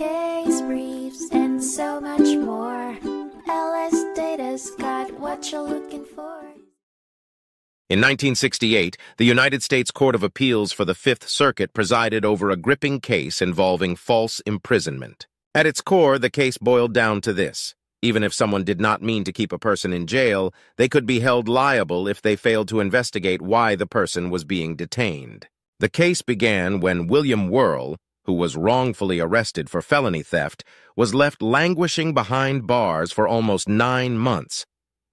case briefs, and so much more. LSData's got what you're looking for. In 1968, the United States Court of Appeals for the Fifth Circuit presided over a gripping case involving false imprisonment. At its core, the case boiled down to this. Even if someone did not mean to keep a person in jail, they could be held liable if they failed to investigate why the person was being detained. The case began when William Whirl, who was wrongfully arrested for felony theft, was left languishing behind bars for almost 9 months,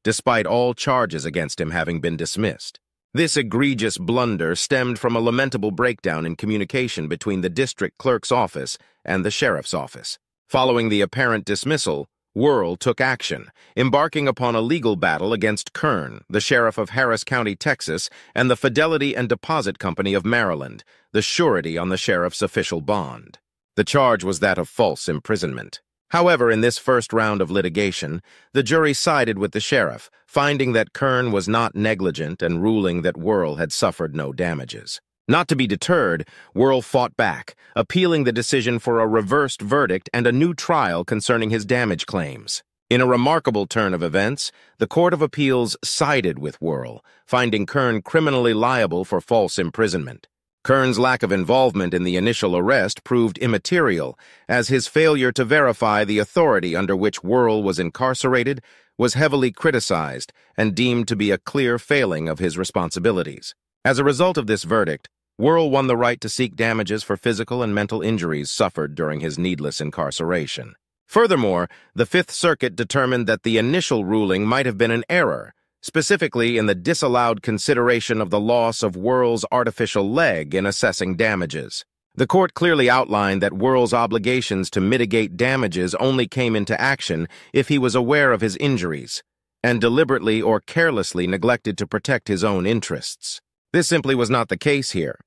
despite all charges against him having been dismissed. This egregious blunder stemmed from a lamentable breakdown in communication between the district clerk's office and the sheriff's office. Following the apparent dismissal, Whirl took action, embarking upon a legal battle against Kern, the sheriff of Harris County, Texas, and the Fidelity and Deposit Company of Maryland, the surety on the sheriff's official bond. The charge was that of false imprisonment. However, in this first round of litigation, the jury sided with the sheriff, finding that Kern was not negligent and ruling that Whirl had suffered no damages. Not to be deterred, Whirl fought back, appealing the decision for a reversed verdict and a new trial concerning his damage claims. In a remarkable turn of events, the Court of Appeals sided with Whirl, finding Kern criminally liable for false imprisonment. Kern's lack of involvement in the initial arrest proved immaterial, as his failure to verify the authority under which Whirl was incarcerated was heavily criticized and deemed to be a clear failing of his responsibilities. As a result of this verdict, Whirl won the right to seek damages for physical and mental injuries suffered during his needless incarceration. Furthermore, the Fifth Circuit determined that the initial ruling might have been an error, specifically in the disallowed consideration of the loss of Whirl's artificial leg in assessing damages. The court clearly outlined that Whirl's obligations to mitigate damages only came into action if he was aware of his injuries and deliberately or carelessly neglected to protect his own interests. This simply was not the case here.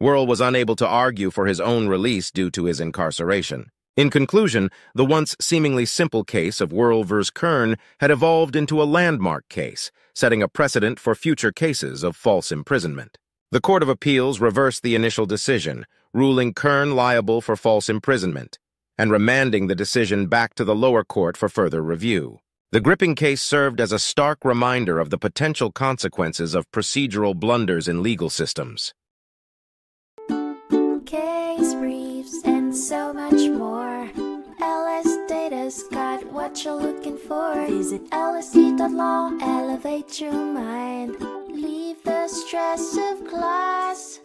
Whirl was unable to argue for his own release due to his incarceration. In conclusion, the once seemingly simple case of Whirl v. Kern had evolved into a landmark case, setting a precedent for future cases of false imprisonment. The Court of Appeals reversed the initial decision, ruling Kern liable for false imprisonment, and remanding the decision back to the lower court for further review. The gripping case served as a stark reminder of the potential consequences of procedural blunders in legal systems. Case briefs and so much more. LSData's got what you're looking for. Visit lsd.law, elevate your mind. Leave the stress of class.